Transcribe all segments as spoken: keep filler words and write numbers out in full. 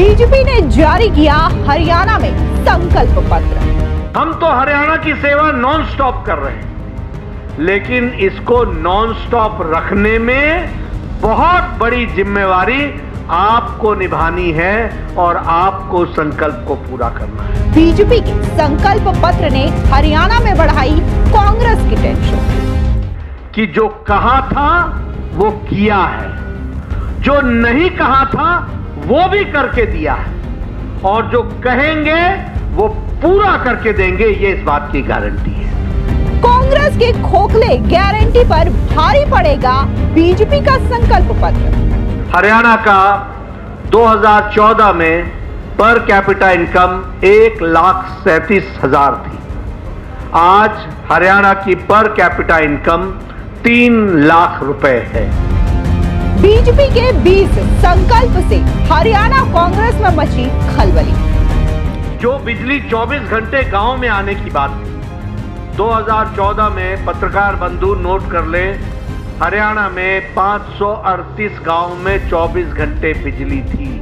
BJP ने जारी किया हरियाणा में संकल्प पत्र। हम तो हरियाणा की सेवा नॉन स्टॉप कर रहे हैं, लेकिन इसको नॉन स्टॉप रखने में बहुत बड़ी जिम्मेवारी आपको निभानी है और आपको संकल्प को पूरा करना है। बीजेपी के संकल्प पत्र ने हरियाणा में बढ़ाई कांग्रेस की टेंशन कि जो कहा था वो किया है, जो नहीं कहा था वो भी करके दिया है और जो कहेंगे वो पूरा करके देंगे, ये इस बात की गारंटी है। कांग्रेस के खोखले गारंटी पर भारी पड़ेगा बीजेपी का संकल्प पत्र। हरियाणा का दो हज़ार चौदह में पर कैपिटा इनकम एक लाख सैंतीस हजार थी। आज हरियाणा की पर कैपिटा इनकम तीन लाख रुपए है। बीजेपी के बीस संकल्प से हरियाणा कांग्रेस में मची खलबली। जो बिजली चौबीस घंटे गांव में आने की बात थी, दो हज़ार चौदह में पत्रकार बंधु नोट कर ले, हरियाणा में पाँच सौ अड़तीस गांव में चौबीस घंटे बिजली थी।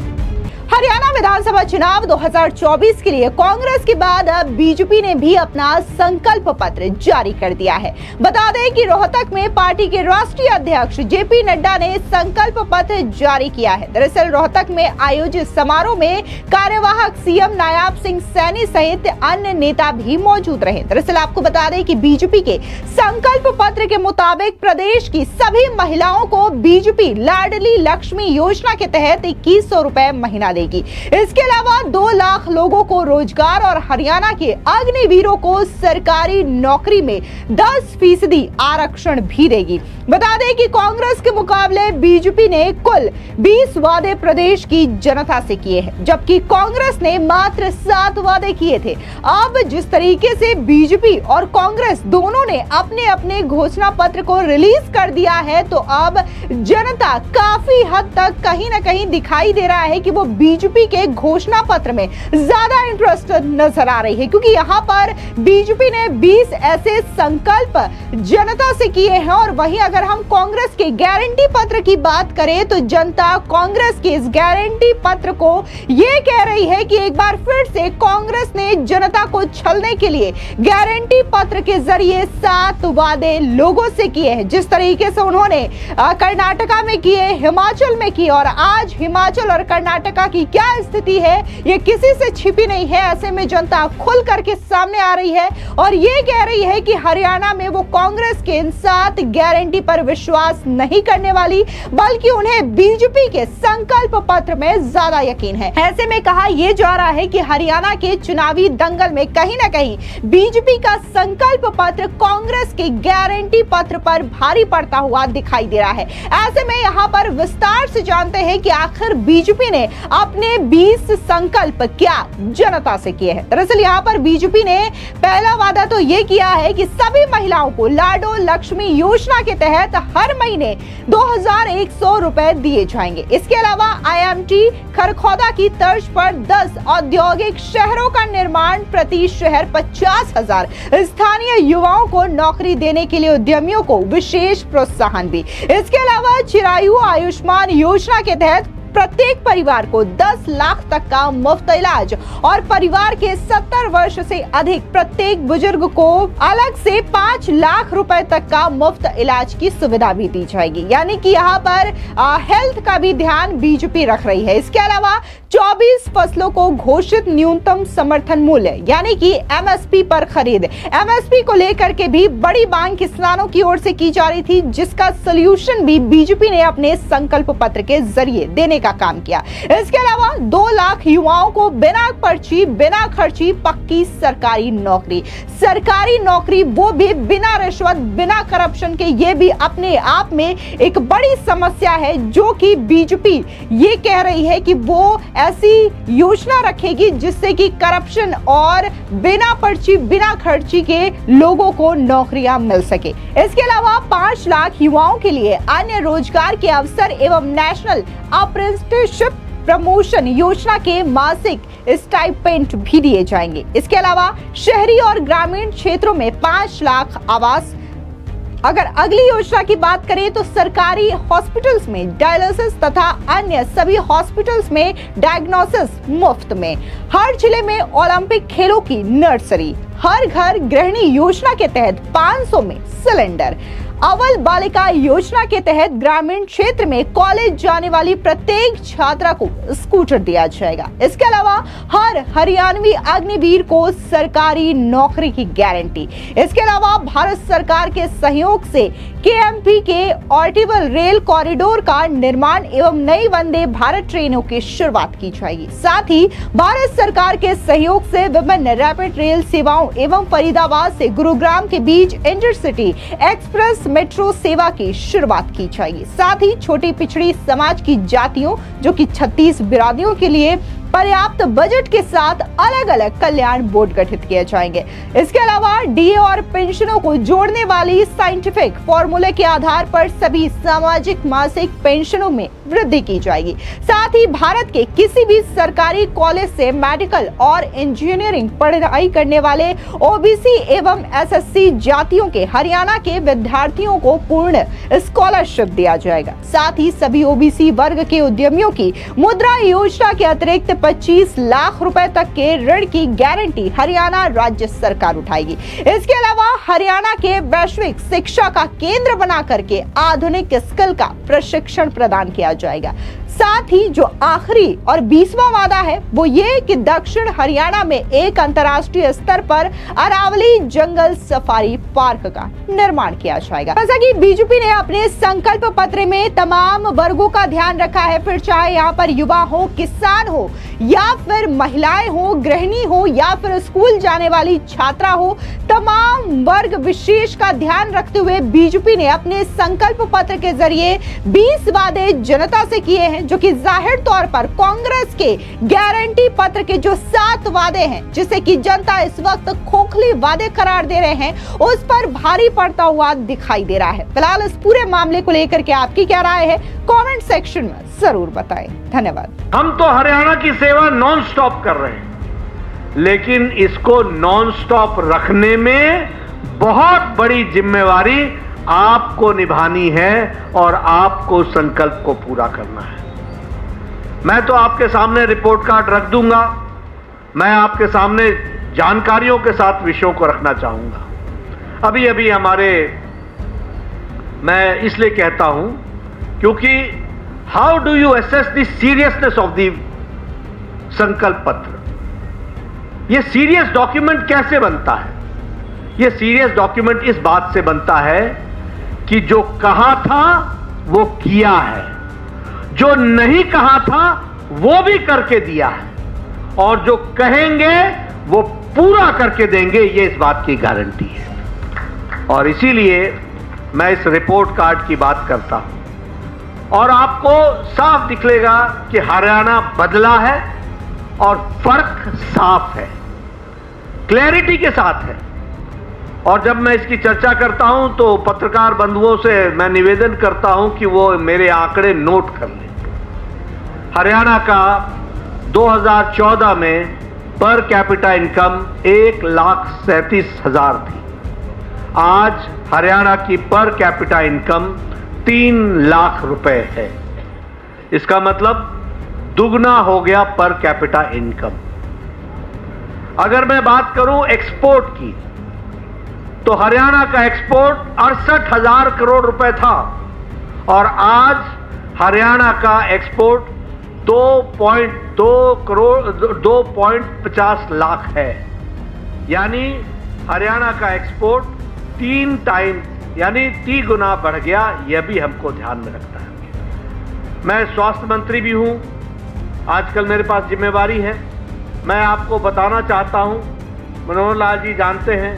हरियाणा विधानसभा चुनाव दो हज़ार चौबीस के लिए कांग्रेस के बाद अब बीजेपी ने भी अपना संकल्प पत्र जारी कर दिया है। बता दें कि रोहतक में पार्टी के राष्ट्रीय अध्यक्ष जेपी नड्डा ने संकल्प पत्र जारी किया है। दरअसल रोहतक में आयोजित समारोह में कार्यवाहक सीएम नायाब सिंह सैनी सहित अन्य नेता भी मौजूद रहे। दरअसल आपको बता दें कि बीजेपी के संकल्प पत्र के मुताबिक प्रदेश की सभी महिलाओं को बीजेपी लाडली लक्ष्मी योजना के तहत इक्कीस सौ रुपए महीना देगी। इसके अलावा दो लाख लोगों को रोजगार और हरियाणा के अग्निवीरों को सरकारी नौकरी में दस फीसदी आरक्षण भी देगी। बता दें कि कांग्रेस के मुकाबले बीजेपी ने कुल बीस वादे प्रदेश की जनता से किए हैं, जबकि कांग्रेस ने मात्र सात वादे किए थे। अब जिस तरीके से बीजेपी और कांग्रेस दोनों ने अपने अपने घोषणा पत्र को रिलीज कर दिया है, तो अब जनता काफी हद तक कहीं ना कहीं दिखाई दे रहा है कि वो बीजेपी के घोषणा पत्र में ज्यादा इंटरेस्ट नजर आ रही है, क्योंकि यहाँ पर बीजेपी ने बीस ऐसे संकल्प जनता से किए हैं। और वहीं अगर हम कांग्रेस के गारंटी पत्र की बात करें तो जनता कांग्रेस के इस गारंटी पत्र को यह कह रही है कि एक बार फिर से कांग्रेस ने जनता को छलने के लिए गारंटी पत्र के जरिए सात वादे लोगों से किए हैं। जिस तरीके से उन्होंने कर्नाटका में किए, हिमाचल में किए, और आज हिमाचल और कर्नाटका की क्या स्थिति है ये किसी से छिपी नहीं है। ऐसे में जनता खुल करके सामने आ रही है और ये कह रही है कि हरियाणा में वो कांग्रेस के इन सात गारंटी पर विश्वास नहीं करने वाली, बल्कि उन्हें बीजेपी के संकल्प पत्र में ज्यादा यकीन है। ऐसे में कहा यह जा रहा है कि हरियाणा के चुनावी दंगल में कहीं ना कहीं बीजेपी का संकल्प पत्र कांग्रेस के गारंटी पत्र पर भारी पड़ता हुआ दिखाई दे रहा है। ऐसे में यहाँ पर विस्तार से जानते हैं कि आखिर बीजेपी ने अपने बीस संकल्प क्या जनता से किए हैं। दरअसल यहाँ पर बीजेपी ने पहला वादा तो ये किया है कि सभी महिलाओं को लाडो लक्ष्मी योजना के तहत हर महीने दो हज़ार एक सौ रुपए दिए जाएंगे। इसके अलावा आईएमटी खरखौदा की तर्ज पर दस औद्योगिक शहरों का निर्माण, प्रति शहर पचास हजार, स्थानीय युवाओं को नौकरी देने के लिए उद्यमियों को विशेष प्रोत्साहन भी। इसके अलावा चिरायु आयुष्मान योजना के तहत प्रत्येक परिवार को दस लाख तक का मुफ्त इलाज और परिवार के सत्तर वर्ष से अधिक प्रत्येक बुजुर्ग को अलग से पाँच लाख रुपए तक का मुफ्त इलाज की सुविधा भी दी जाएगी। यानी कि यहाँ पर आ, हेल्थ का भी ध्यान बीजेपी रख रही है। इसके अलावा चौबीस फसलों को घोषित न्यूनतम समर्थन मूल्य यानी कि एमएसपी पर खरीद, एमएसपी को लेकर के भी बड़ी मांग किसानों की ओर से की जा रही थी, जिसका सोल्यूशन भी बीजेपी ने अपने संकल्प पत्र के जरिए देने का काम किया। इसके अलावा दो लाख युवाओं को बिना पर्ची बिना खर्ची पक्की सरकारी नौकरी, सरकारी नौकरी वो भी बिना रिश्वत बिना करप्शन के, ये भी अपने आप में एक बड़ी समस्या है, जो कि बीजेपी ये कह रही है कि वो ऐसी योजना रखेगी जिससे कि करप्शन और बिना पर्ची बिना खर्ची के लोगों को नौकरियां मिल सके। इसके अलावा पांच लाख युवाओं के लिए अन्य रोजगार के अवसर एवं नेशनल अप्रेंटिसशिप प्रमोशन योजना के मासिक स्टाइपेंड भी दिए जाएंगे। इसके अलावा शहरी और ग्रामीण क्षेत्रों में पांच लाख आवास अगर अगली योजना की बात करें तो सरकारी हॉस्पिटल्स में डायलिसिस तथा अन्य सभी हॉस्पिटल्स में डायग्नोसिस मुफ्त में। हर जिले में ओलंपिक खेलों की नर्सरी। हर घर गृहिणी योजना के तहत पाँच सौ में सिलेंडर। अव्वल बालिका योजना के तहत ग्रामीण क्षेत्र में कॉलेज जाने वाली प्रत्येक छात्रा को स्कूटर दिया जाएगा। इसके अलावा हर हरियाणवी अग्निवीर को सरकारी नौकरी की गारंटी। इसके अलावा भारत सरकार के सहयोग से केएमपी के ऑर्बिटल रेल कॉरिडोर का निर्माण एवं नई वंदे भारत ट्रेनों की शुरुआत की जाएगी। साथ ही भारत सरकार के सहयोग से विभिन्न रैपिड रेल सेवाओं एवं फरीदाबाद से गुरुग्राम के बीच इंटरसिटी एक्सप्रेस मेट्रो सेवा की शुरुआत की जाएगी। साथ ही छोटी पिछड़ी समाज की जातियों जो कि छत्तीस बिरादरियों के लिए पर्याप्त बजट के साथ अलग अलग कल्याण बोर्ड गठित किए जाएंगे। इसके अलावा डीए और पेंशनों को जोड़ने वाली साइंटिफिक फॉर्मूले के आधार पर सभी सामाजिक मासिक पेंशनों में वृद्धि की जाएगी। साथ ही भारत के किसी भी सरकारी कॉलेज से मेडिकल और इंजीनियरिंग पढ़ाई करने वाले ओबीसी एवं एसएससी जातियों के हरियाणा के विद्यार्थियों को पूर्ण स्कॉलरशिप दिया जाएगा। साथ ही सभी ओबीसी वर्ग के उद्यमियों की मुद्रा योजना के अतिरिक्त पच्चीस लाख रुपए तक के ऋण की गारंटी हरियाणा राज्य सरकार उठाएगी। इसके अलावा हरियाणा के वैश्विक शिक्षा का केंद्र बना करके आधुनिक स्किल का प्रशिक्षण प्रदान किया जाएगा। साथ ही जो आखिरी और बीसवां वादा है वो ये कि दक्षिण हरियाणा में एक अंतर्राष्ट्रीय स्तर पर अरावली जंगल सफारी पार्क का निर्माण किया जाएगा। जैसा कि बीजेपी ने अपने संकल्प पत्र में तमाम वर्गों का ध्यान रखा है, फिर चाहे यहाँ पर युवा हो, किसान हो, या फिर महिलाएं हो, गृहिणी हो, या फिर स्कूल जाने वाली छात्रा हो, तमाम वर्ग विशेष का ध्यान रखते हुए बीजेपी ने अपने संकल्प पत्र के जरिए बीस वादे जनता से किए हैं, जो कि जाहिर तौर पर कांग्रेस के गारंटी पत्र के जो सात वादे हैं, जिसे कि जनता इस वक्त खोखले वादे करार दे रहे हैं, उस पर भारी पड़ता हुआ दिखाई दे रहा है। फिलहाल इस पूरे मामले को लेकर के आपकी क्या राय है, कमेंट सेक्शन में जरूर बताएं। धन्यवाद। हम तो हरियाणा की सेवा नॉन स्टॉप कर रहे हैं, लेकिन इसको नॉन स्टॉप रखने में बहुत बड़ी जिम्मेवारी आपको निभानी है और आपको संकल्प को पूरा करना है। मैं तो आपके सामने रिपोर्ट कार्ड रख दूंगा, मैं आपके सामने जानकारियों के साथ विषयों को रखना चाहूंगा। अभी अभी हमारे, मैं इसलिए कहता हूं क्योंकि how do you assess the seriousness of the संकल्प पत्र। यह सीरियस डॉक्यूमेंट कैसे बनता है? यह सीरियस डॉक्यूमेंट इस बात से बनता है कि जो कहा था वो किया है, जो नहीं कहा था वो भी करके दिया है, और जो कहेंगे वो पूरा करके देंगे, ये इस बात की गारंटी है। और इसीलिए मैं इस रिपोर्ट कार्ड की बात करता हूं और आपको साफ दिखलेगा कि हरियाणा बदला है और फर्क साफ है, क्लैरिटी के साथ है। और जब मैं इसकी चर्चा करता हूं तो पत्रकार बंधुओं से मैं निवेदन करता हूं कि वो मेरे आंकड़े नोट कर लें। हरियाणा का दो हज़ार चौदह में पर कैपिटा इनकम एक लाख सैंतीस हजार थी। आज हरियाणा की पर कैपिटा इनकम तीन लाख रुपए है। इसका मतलब दुगना हो गया पर कैपिटा इनकम। अगर मैं बात करूं एक्सपोर्ट की, तो हरियाणा का एक्सपोर्ट अड़सठ हजार करोड़ रुपए था और आज हरियाणा का एक्सपोर्ट दो पॉइंट दो करोड़ दो पॉइंट पचास लाख है। यानी हरियाणा का एक्सपोर्ट तीन टाइम यानी ती गुना बढ़ गया। यह भी हमको ध्यान में रखना है। मैं स्वास्थ्य मंत्री भी हूं, आजकल मेरे पास जिम्मेवारी है। मैं आपको बताना चाहता हूं, मनोहर लाल जी जानते हैं,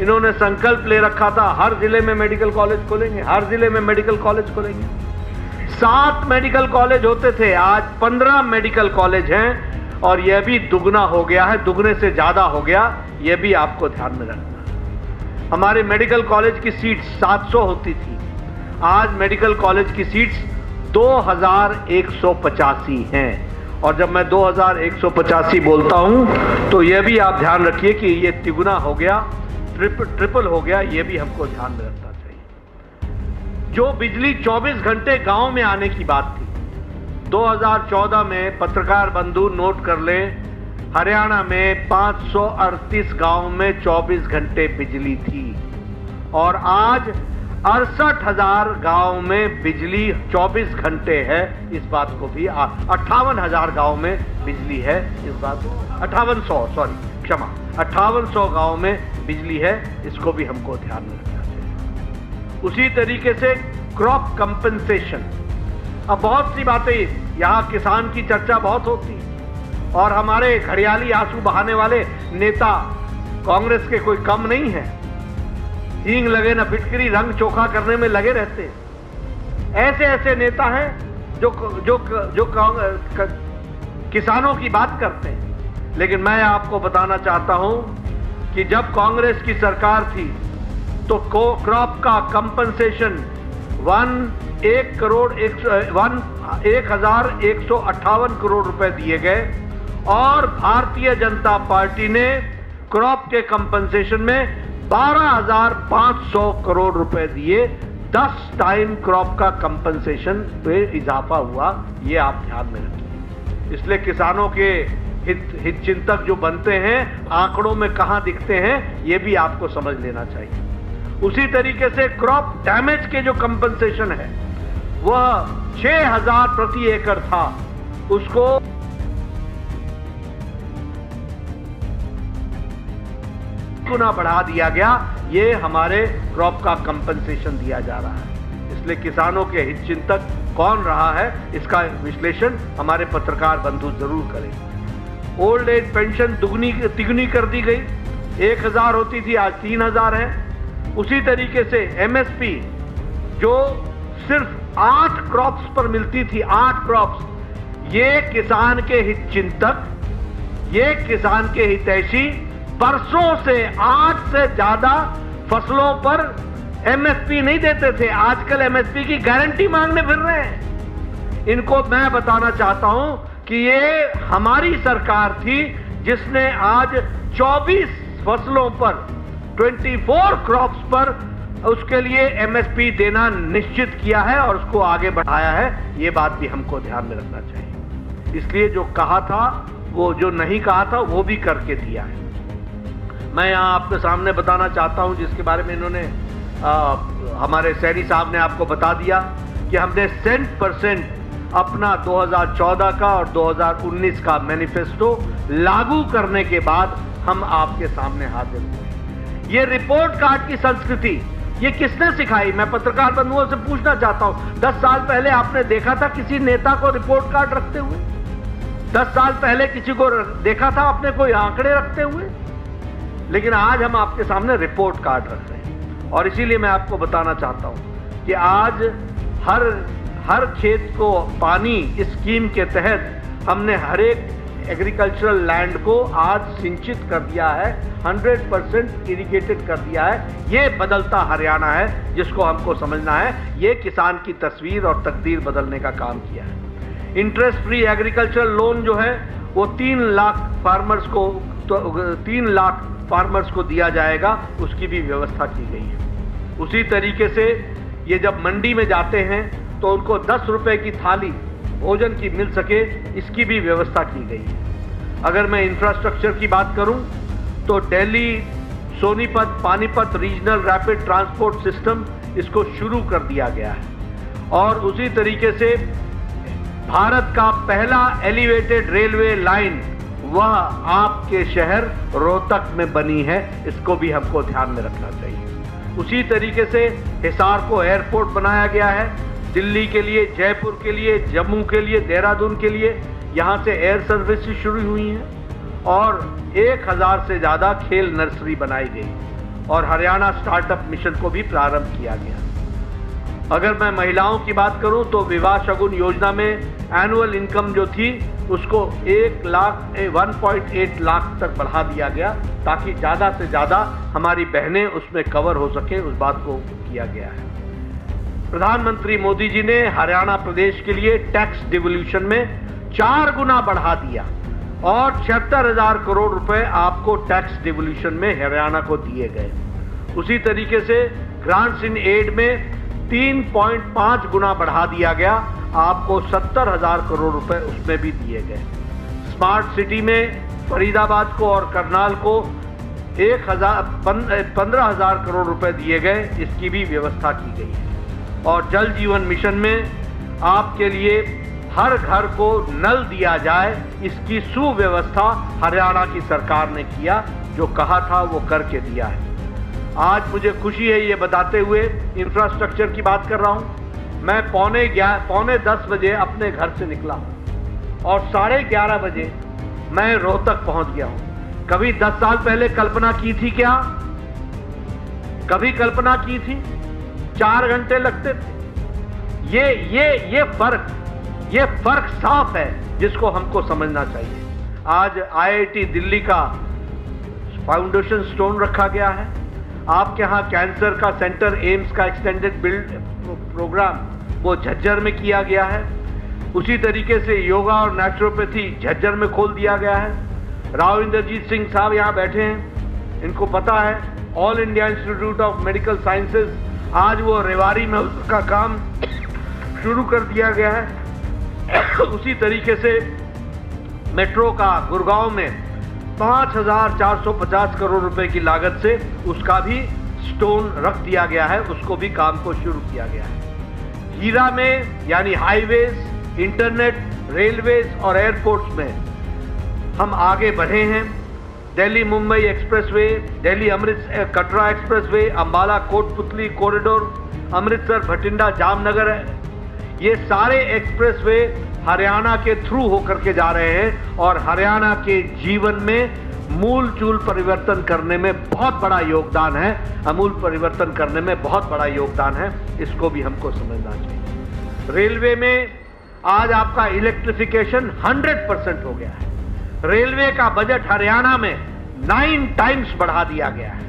इन्होंने संकल्प ले रखा था हर जिले में मेडिकल कॉलेज खोलेंगे, हर जिले में मेडिकल कॉलेज खोलेंगे। सात मेडिकल कॉलेज होते थे, आज पंद्रह मेडिकल कॉलेज हैं और यह भी दुगना हो गया है, दुगने से ज़्यादा हो गया। यह भी आपको ध्यान में रखना। हमारे मेडिकल कॉलेज की सीट सात सौ होती थी, आज मेडिकल कॉलेज की सीट्स दो हज़ार एक सौ पचासी हैं। और जब मैं दो हज़ार एक सौ पचासी बोलता हूं तो यह भी आप ध्यान रखिए कि यह तिगुना हो गया, ट्रिपल हो गया। ये भी हमको ध्यान में रखना चाहिए। जो बिजली चौबीस घंटे गांव में आने की बात थी। दो हज़ार चौदह में, पत्रकार बंधु नोट कर लें, हरियाणा में पाँच सौ अड़तीस गांव में चौबीस घंटे बिजली थी और आज अड़सठ हजार गाँव में बिजली चौबीस घंटे है। इस बात को भी अट्ठावन हजार गाँव में बिजली है, इस बात को अट्ठावन सौ सॉरी क्षमा अट्ठावन सौ गाँव में बिजली है, इसको भी हमको ध्यान में रखना चाहिए। उसी तरीके से क्रॉप कंपनसेशन, अब बहुत सी बातें यहाँ किसान की चर्चा बहुत होती और हमारे घड़ियाली आंसू बहाने वाले नेता कांग्रेस के कोई कम नहीं है, हींग लगे न फिटकरी, रंग चोखा करने में लगे रहते। ऐसे ऐसे नेता हैं जो जो जो किसानों की बात करते हैं, लेकिन मैं आपको बताना चाहता हूं कि जब कांग्रेस की सरकार थी तो क्रॉप का कंपनसेशन वन एक करोड़ एक वन एक हजार एक सौ अट्ठावन करोड़ रुपए दिए गए और भारतीय जनता पार्टी ने क्रॉप के कंपनसेशन में बारह हज़ार पाँच सौ करोड़ रुपए दिए। दस टाइम क्रॉप का कंपनसेशन पे इजाफा हुआ, ये आप ध्यान में रखिए। इसलिए किसानों के हित हित चिंतक जो बनते हैं आंकड़ों में कहां दिखते हैं, ये भी आपको समझ लेना चाहिए। उसी तरीके से क्रॉप डैमेज के जो कंपनसेशन है वह छह हज़ार प्रति एकड़ था, उसको गुना बढ़ा दिया गया। ये हमारे क्रॉप का कंपनसेशन दिया जा रहा है। इसलिए किसानों के हित चिंतक कौन रहा है, इसका विश्लेषण हमारे पत्रकार बंधु जरूर करें। ओल्ड एज पेंशन दुगनी तिगुनी कर दी गई, एक हजार होती थी आज तीन हजार है। उसी तरीके से एमएसपी जो सिर्फ आठ क्रॉप्स पर मिलती थी, आठ क्रॉप्स, ये किसान के हित चिंतक, ये किसान के हितैषी बरसों से आठ से ज्यादा फसलों पर एमएसपी नहीं देते थे, आजकल एमएसपी की गारंटी मांगने फिर रहे हैं। इनको मैं बताना चाहता हूं कि ये हमारी सरकार थी जिसने आज चौबीस फसलों पर चौबीस क्रॉप्स पर उसके लिए एमएसपी देना निश्चित किया है और उसको आगे बढ़ाया है। ये बात भी हमको ध्यान में रखना चाहिए। इसलिए जो कहा था वो, जो नहीं कहा था वो भी करके दिया है। मैं यहाँ आपके सामने बताना चाहता हूँ, जिसके बारे में इन्होंने आ, हमारे सैनी साहब ने आपको बता दिया कि हमने सेंट परसेंट अपना दो हज़ार चौदह का और दो हज़ार उन्नीस का मैनिफेस्टो लागू करने के बाद हम आपके सामने हाजिर हुए। ये रिपोर्ट कार्ड की संस्कृति ये किसने सिखाई, मैं पत्रकार बंधुओं से पूछना चाहता हूँ। दस साल पहले आपने देखा था किसी नेता को रिपोर्ट कार्ड रखते हुए? दस साल पहले किसी को देखा था आपने कोई आंकड़े रखते हुए? लेकिन आज हम आपके सामने रिपोर्ट कार्ड रख रहे हैं। और इसीलिए मैं आपको बताना चाहता हूं कि आज हर हर खेत को पानी स्कीम के तहत हमने हर एक एग्रीकल्चरल लैंड को आज सिंचित कर दिया है, सौ परसेंट इरिगेटेड कर दिया है। ये बदलता हरियाणा है जिसको हमको समझना है। ये किसान की तस्वीर और तकदीर बदलने का काम किया है। इंटरेस्ट फ्री एग्रीकल्चर लोन जो है वो तीन लाख फार्मर्स को तो तीन लाख फार्मर्स को दिया जाएगा, उसकी भी व्यवस्था की गई है। उसी तरीके से ये जब मंडी में जाते हैं तो उनको दस रुपए की थाली भोजन की मिल सके, इसकी भी व्यवस्था की गई है। अगर मैं इंफ्रास्ट्रक्चर की बात करूं तो Delhi Sonipat Panipat regional rapid transport system, इसको शुरू कर दिया गया है। और उसी तरीके से भारत का पहला एलिवेटेड रेलवे लाइन वह आपके शहर रोहतक में बनी है, इसको भी हमको ध्यान में रखना चाहिए। उसी तरीके से हिसार को एयरपोर्ट बनाया गया है, दिल्ली के लिए, जयपुर के लिए, जम्मू के लिए, देहरादून के लिए यहाँ से एयर सर्विस शुरू हुई हैं और एक हज़ार से ज़्यादा खेल नर्सरी बनाई गई और हरियाणा स्टार्टअप मिशन को भी प्रारंभ किया गया। अगर मैं महिलाओं की बात करूं तो विवाह शगुन योजना में एनुअल इनकम जो थी उसको एक लाख एक पॉइंट आठ लाख तक बढ़ा दिया गया ताकि ज़्यादा से ज़्यादा हमारी बहनें उसमें कवर हो सके, उस बात को किया गया है। प्रधानमंत्री मोदी जी ने हरियाणा प्रदेश के लिए टैक्स डिवोल्यूशन में चार गुना बढ़ा दिया और छिहत्तर हजार करोड़ रुपए आपको टैक्स डिवोल्यूशन में हरियाणा को दिए गए। उसी तरीके से ग्रांट्स इन एड में तीन पॉइंट पाँच गुना बढ़ा दिया गया। आपको सत्तर हजार करोड़ रुपए उसमें भी दिए गए। स्मार्ट सिटी में फरीदाबाद को और करनाल को एक हजार पंद्रह हजार करोड़ रुपए दिए गए, इसकी भी व्यवस्था की गई है। और जल जीवन मिशन में आपके लिए हर घर को नल दिया जाए, इसकी सुव्यवस्था हरियाणा की सरकार ने किया, जो कहा था वो करके दिया है। आज मुझे खुशी है ये बताते हुए, इंफ्रास्ट्रक्चर की बात कर रहा हूँ, मैं पौने ग्यारह पौने दस बजे अपने घर से निकला हूँ और साढ़े ग्यारह बजे मैं रोहतक पहुँच गया हूँ। कभी दस साल पहले कल्पना की थी क्या? कभी कल्पना की थी? चार घंटे लगते थे। ये ये ये फर्क ये फर्क साफ है जिसको हमको समझना चाहिए। आज आईआईटी दिल्ली का फाउंडेशन स्टोन रखा गया है। आपके यहाँ कैंसर का सेंटर एम्स का एक्सटेंडेड बिल्ड प्रोग्राम वो झज्जर में किया गया है। उसी तरीके से योगा और नेचुरोपैथी झज्जर में खोल दिया गया है। राव इंदरजीत सिंह साहब यहाँ बैठे हैं, इनको पता है। All India Institute of Medical Sciences, आज वो रेवाड़ी में उसका काम शुरू कर दिया गया है। उसी तरीके से मेट्रो का गुड़गांव में पाँच हजार चार सौ पचास करोड़ रुपए की लागत से उसका भी स्टोन रख दिया गया है, उसको भी काम को शुरू किया गया है। हीरा में यानी हाईवेज, इंटरनेट, रेलवेज और एयरपोर्ट्स में हम आगे बढ़े हैं। Delhi Mumbai expressway, Delhi Amritsar Katra expressway, Ambala Kotputli corridor, Amritsar Bathinda Jamnagar, ये सारे एक्सप्रेसवे हरियाणा के थ्रू होकर के जा रहे हैं और हरियाणा के जीवन में मूल चूल परिवर्तन करने में बहुत बड़ा योगदान है, अमूल परिवर्तन करने में बहुत बड़ा योगदान है, इसको भी हमको समझना चाहिए। रेलवे में आज आपका इलेक्ट्रिफिकेशन सौ परसेंट हो गया है। रेलवे का बजट हरियाणा में नाइन टाइम्स बढ़ा दिया गया है।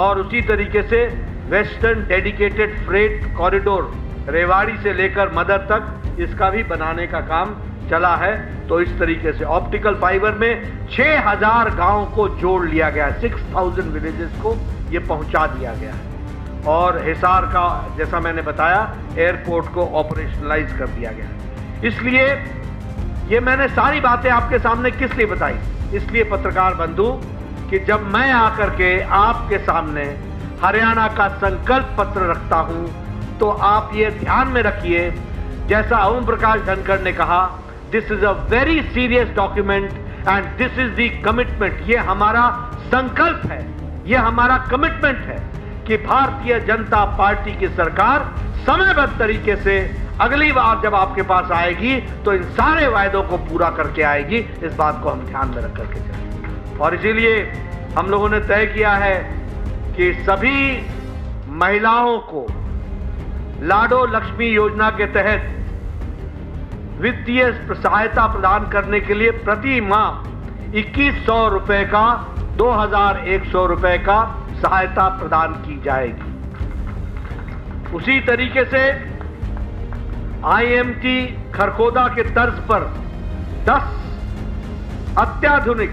और उसी तरीके से western dedicated freight corridor Rewari से लेकर मदर तक, इसका भी बनाने का काम चला है। तो इस तरीके से ऑप्टिकल फाइबर में छह हजार गांव को जोड़ लिया गया है, छह हज़ार विलेजेस को ये पहुंचा दिया गया है। और हिसार का, जैसा मैंने बताया, एयरपोर्ट को ऑपरेशनलाइज कर दिया गया है। इसलिए ये मैंने सारी बातें आपके सामने किस लिए बताई? इसलिए पत्रकार बंधु कि जब मैं आकर के आपके सामने हरियाणा का संकल्प पत्र रखता हूँ तो आप ये ध्यान में रखिए, जैसा ओम प्रकाश धनखड़ ने कहा, this is a very serious document and this is the commitment. ये हमारा संकल्प है, ये हमारा कमिटमेंट है कि भारतीय जनता पार्टी की सरकार समयबद्ध तरीके से अगली बार जब आपके पास आएगी तो इन सारे वायदों को पूरा करके आएगी। इस बात को हम ध्यान में रख करके चलें। और इसीलिए हम लोगों ने तय किया है कि सभी महिलाओं को लाडो लक्ष्मी योजना के तहत वित्तीय सहायता प्रदान करने के लिए प्रति माह इक्कीस सौ रुपए का दो हजार एक सौ रुपए का सहायता प्रदान की जाएगी। उसी तरीके से आईएमटी खरखौदा के तर्ज पर दस अत्याधुनिक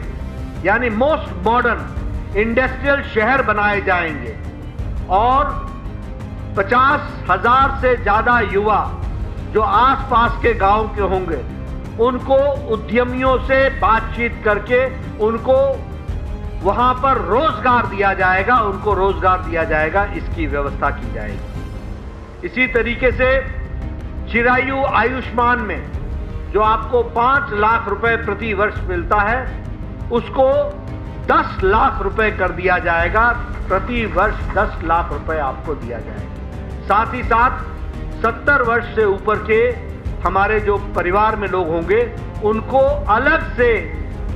यानी मोस्ट मॉडर्न इंडस्ट्रियल शहर बनाए जाएंगे और पचास हजार से ज्यादा युवा जो आसपास के गांव के होंगे उनको उद्यमियों से बातचीत करके उनको वहां पर रोजगार दिया जाएगा, उनको रोजगार दिया जाएगा, इसकी व्यवस्था की जाएगी। इसी तरीके से चिरायु आयुष्मान में जो आपको पांच लाख रुपए प्रति वर्ष मिलता है उसको दस लाख रुपए कर दिया जाएगा, प्रति वर्ष दस लाख रुपए आपको दिया जाएगा। साथ ही साथ सत्तर वर्ष से ऊपर के हमारे जो परिवार में लोग होंगे उनको अलग से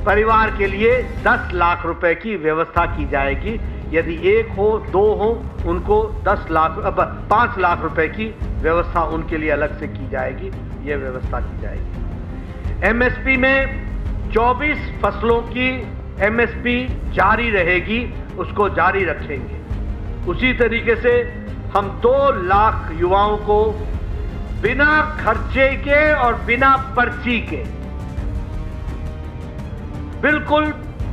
परिवार के लिए दस लाख रुपए की व्यवस्था की जाएगी। यदि एक हो, दो हो, उनको दस लाख पाँच लाख रुपए की व्यवस्था उनके लिए अलग से की जाएगी, ये व्यवस्था की जाएगी। एमएसपी में चौबीस फसलों की एमएसपी जारी रहेगी, उसको जारी रखेंगे। उसी तरीके से हम दो लाख युवाओं को बिना खर्चे के और बिना पर्ची के बिल्कुल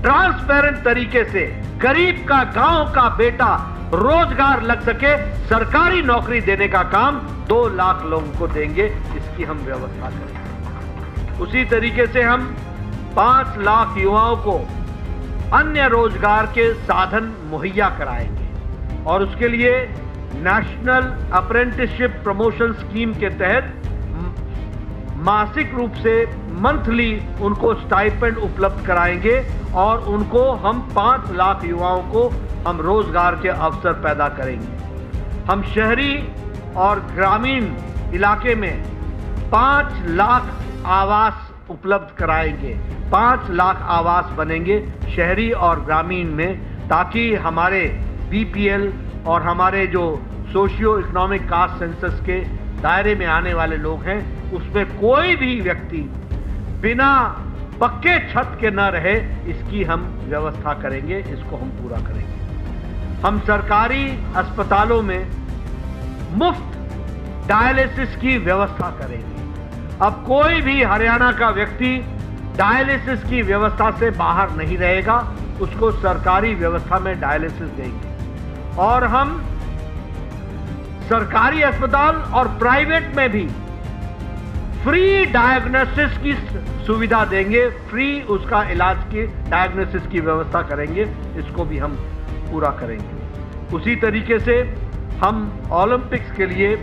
ट्रांसपेरेंट तरीके से गरीब का गांव का बेटा रोजगार लग सके, सरकारी नौकरी देने का काम दो लाख लोगों को देंगे, इसकी हम व्यवस्था करेंगे। उसी तरीके से हम पांच लाख युवाओं को अन्य रोजगार के साधन मुहैया कराएंगे और उसके लिए नेशनल अप्रेंटिसशिप प्रमोशन स्कीम के तहत मासिक रूप से मंथली उनको स्टाइपेंड उपलब्ध कराएंगे और उनको हम पांच लाख युवाओं को हम रोजगार के अवसर पैदा करेंगे। हम शहरी और ग्रामीण इलाके में पांच लाख आवास उपलब्ध कराएंगे, पांच लाख आवास बनेंगे शहरी और ग्रामीण में, ताकि हमारे बीपीएल और हमारे जो सोशियो इकोनॉमिक कास्ट सेंसस के दायरे में आने वाले लोग हैं उसमें कोई भी व्यक्ति बिना पक्के छत के न रहे, इसकी हम व्यवस्था करेंगे, इसको हम पूरा करेंगे। हम सरकारी अस्पतालों में मुफ्त डायलिसिस की व्यवस्था करेंगे। अब कोई भी हरियाणा का व्यक्ति डायलिसिस की व्यवस्था से बाहर नहीं रहेगा, उसको सरकारी व्यवस्था में डायलिसिस देंगे। और हम सरकारी अस्पताल और प्राइवेट में भी फ्री डायग्नोसिस की सुविधा देंगे, फ्री उसका इलाज की डायग्नोसिस की व्यवस्था करेंगे, इसको भी हम पूरा करेंगे। उसी तरीके से हम ओलंपिक्स के लिए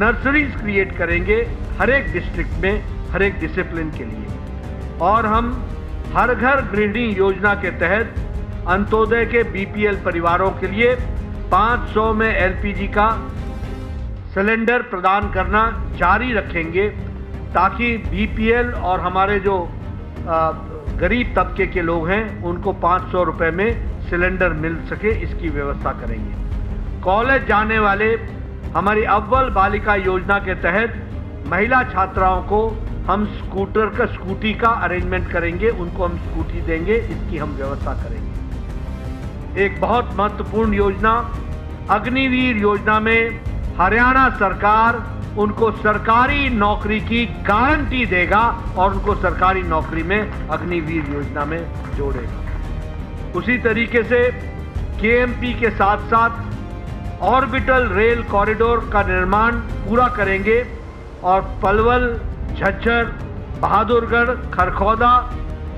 नर्सरीज क्रिएट करेंगे हर एक डिस्ट्रिक्ट में, हर एक डिसिप्लिन के लिए। और हम हर घर गृहिणी योजना के तहत अंत्योदय के बीपीएल परिवारों के लिए पाँच सौ में एलपीजी का सिलेंडर प्रदान करना जारी रखेंगे, ताकि बीपीएल और हमारे जो गरीब तबके के लोग हैं उनको पाँच सौ रुपए में सिलेंडर मिल सके, इसकी व्यवस्था करेंगे। कॉलेज जाने वाले हमारी अव्वल बालिका योजना के तहत महिला छात्राओं को हम स्कूटर का स्कूटी का अरेंजमेंट करेंगे, उनको हम स्कूटी देंगे, इसकी हम व्यवस्था करेंगे। एक बहुत महत्वपूर्ण योजना अग्निवीर योजना में हरियाणा सरकार उनको सरकारी नौकरी की गारंटी देगा और उनको सरकारी नौकरी में अग्निवीर योजना में जोड़ेगा। उसी तरीके से केएमपी के साथ साथ ऑर्बिटल रेल कॉरिडोर का निर्माण पूरा करेंगे और पलवल, झज्जर, बहादुरगढ़, खरखौदा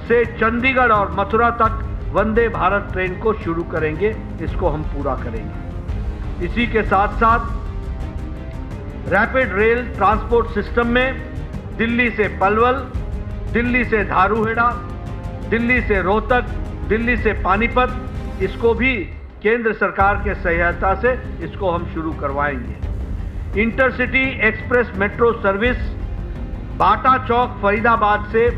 से चंडीगढ़ और मथुरा तक वंदे भारत ट्रेन को शुरू करेंगे, इसको हम पूरा करेंगे। इसी के साथ साथ रैपिड रेल ट्रांसपोर्ट सिस्टम में दिल्ली से पलवल, दिल्ली से धारूहेड़ा, दिल्ली से रोहतक, दिल्ली से पानीपत, इसको भी केंद्र सरकार के सहायता से इसको हम शुरू करवाएंगे। इंटरसिटी एक्सप्रेस मेट्रो सर्विस बाटा चौक फरीदाबाद से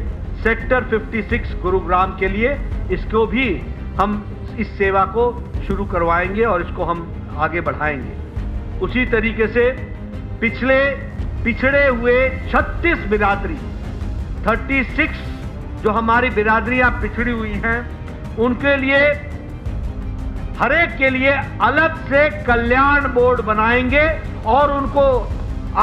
सेक्टर छप्पन गुरुग्राम के लिए, इसको भी हम इस सेवा को शुरू करवाएंगे और इसको हम आगे बढ़ाएंगे। उसी तरीके से पिछले पिछड़े हुए छत्तीस बिरादरी छत्तीस जो हमारी बिरादरियां पिछड़ी हुई हैं उनके लिए हर एक के लिए अलग से कल्याण बोर्ड बनाएंगे और उनको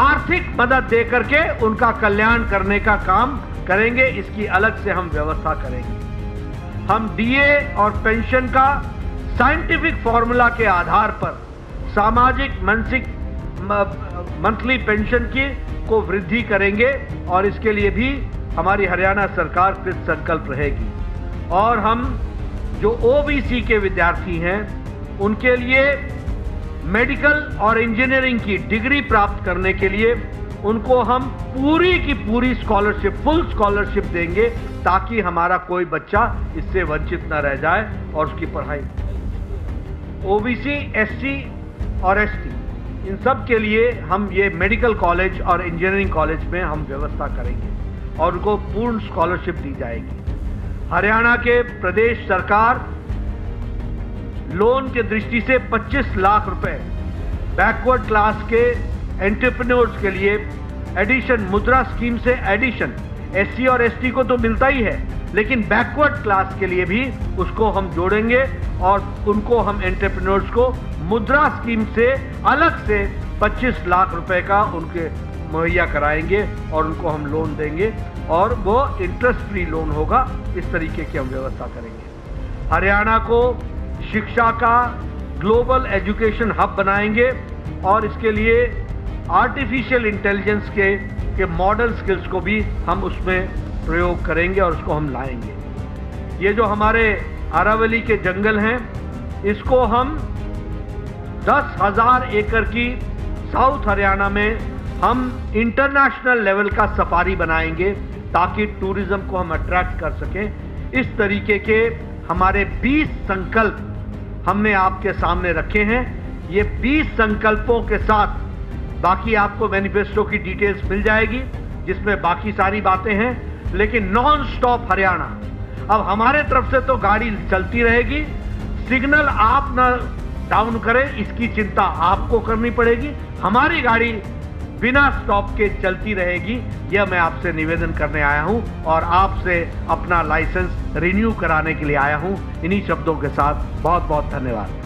आर्थिक मदद देकर के उनका कल्याण करने का काम करेंगे, इसकी अलग से हम व्यवस्था करेंगे। हम डीए और पेंशन का साइंटिफिक फॉर्मूला के आधार पर सामाजिक मानसिक मंथली पेंशन की को वृद्धि करेंगे और इसके लिए भी हमारी हरियाणा सरकार कृत संकल्प रहेगी। और हम जो ओबीसी के विद्यार्थी हैं उनके लिए मेडिकल और इंजीनियरिंग की डिग्री प्राप्त करने के लिए उनको हम पूरी की पूरी स्कॉलरशिप, फुल स्कॉलरशिप देंगे, ताकि हमारा कोई बच्चा इससे वंचित न रह जाए और उसकी पढ़ाई। ओबीसी, एससी और एसटी इन सब के लिए हम ये मेडिकल कॉलेज और इंजीनियरिंग कॉलेज में हम व्यवस्था करेंगे और उनको पूर्ण स्कॉलरशिप दी जाएगी। हरियाणा के प्रदेश सरकार लोन के दृष्टि से पच्चीस लाख रुपए बैकवर्ड क्लास के एंटरप्रेन्योर्स के लिए एडिशन मुद्रा स्कीम से एडिशन एससी और एसटी को तो मिलता ही है, लेकिन बैकवर्ड क्लास के लिए भी उसको हम जोड़ेंगे और उनको हम एंटरप्रेन्योर्स को मुद्रा स्कीम से अलग से पच्चीस लाख रुपए का उनके मुहैया कराएंगे और उनको हम लोन देंगे और वो इंटरेस्ट फ्री लोन होगा। इस तरीके की हम व्यवस्था करेंगे। हरियाणा को शिक्षा का ग्लोबल एजुकेशन हब बनाएंगे और इसके लिए आर्टिफिशियल इंटेलिजेंस के के मॉडल स्किल्स को भी हम उसमें प्रयोग करेंगे और उसको हम लाएंगे। ये जो हमारे अरावली के जंगल हैं, इसको हम दस हजार एकड़ की साउथ हरियाणा में हम इंटरनेशनल लेवल का सफारी बनाएंगे ताकि टूरिज्म को हम अट्रैक्ट कर सकें। इस तरीके के हमारे बीस संकल्प हमने आपके सामने रखे हैं। ये बीस संकल्पों के साथ बाकी आपको मैनिफेस्टो की डिटेल्स मिल जाएगी जिसमें बाकी सारी बातें हैं, लेकिन नॉन स्टॉप हरियाणा। अब हमारे तरफ से तो गाड़ी चलती रहेगी, सिग्नल आप ना डाउन करें इसकी चिंता आपको करनी पड़ेगी, हमारी गाड़ी बिना स्टॉप के चलती रहेगी। यह मैं आपसे निवेदन करने आया हूं और आपसे अपना लाइसेंस रिन्यू कराने के लिए आया हूं। इन्हीं शब्दों के साथ बहुत बहुत धन्यवाद।